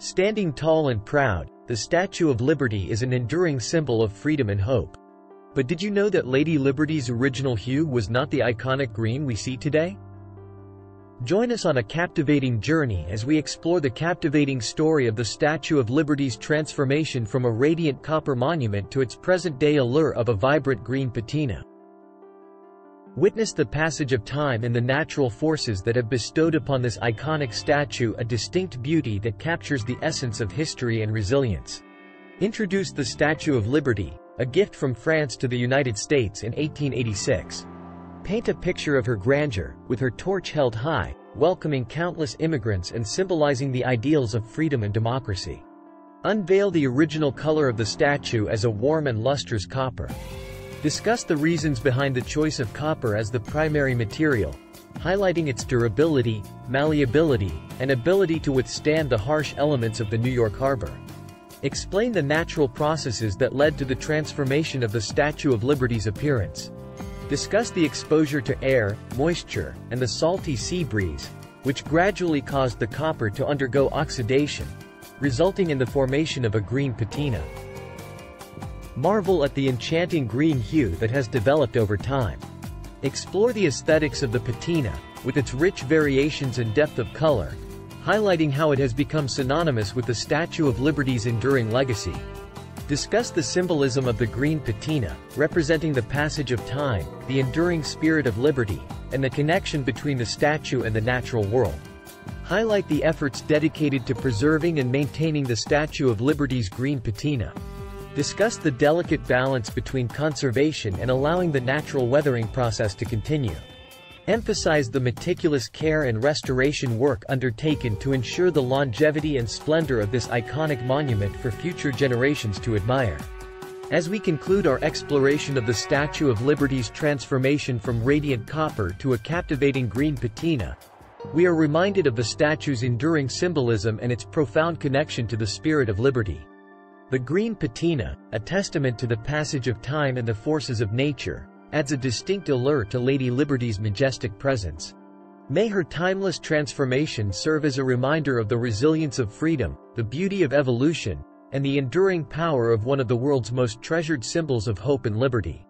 Standing tall and proud, the Statue of Liberty is an enduring symbol of freedom and hope. But did you know that Lady Liberty's original hue was not the iconic green we see today? Join us on a captivating journey as we explore the captivating story of the Statue of Liberty's transformation from a radiant copper monument to its present-day allure of a vibrant green patina. Witness the passage of time and the natural forces that have bestowed upon this iconic statue a distinct beauty that captures the essence of history and resilience. Introduced the Statue of Liberty, a gift from France to the United States in 1886. Paint a picture of her grandeur, with her torch held high, welcoming countless immigrants and symbolizing the ideals of freedom and democracy. Unveil the original color of the statue as a warm and lustrous copper. Discuss the reasons behind the choice of copper as the primary material, highlighting its durability, malleability, and ability to withstand the harsh elements of the New York harbor. Explain the natural processes that led to the transformation of the Statue of Liberty's appearance. Discuss the exposure to air, moisture, and the salty sea breeze, which gradually caused the copper to undergo oxidation, resulting in the formation of a green patina. Marvel at the enchanting green hue that has developed over time. Explore the aesthetics of the patina, with its rich variations and depth of color, highlighting how it has become synonymous with the Statue of Liberty's enduring legacy. Discuss the symbolism of the green patina, representing the passage of time, the enduring spirit of liberty, and the connection between the statue and the natural world. Highlight the efforts dedicated to preserving and maintaining the Statue of Liberty's green patina. Discuss the delicate balance between conservation and allowing the natural weathering process to continue. Emphasize the meticulous care and restoration work undertaken to ensure the longevity and splendor of this iconic monument for future generations to admire. As we conclude our exploration of the Statue of Liberty's transformation from radiant copper to a captivating green patina, we are reminded of the statue's enduring symbolism and its profound connection to the spirit of liberty. The green patina, a testament to the passage of time and the forces of nature, adds a distinct allure to Lady Liberty's majestic presence. May her timeless transformation serve as a reminder of the resilience of freedom, the beauty of evolution, and the enduring power of one of the world's most treasured symbols of hope and liberty.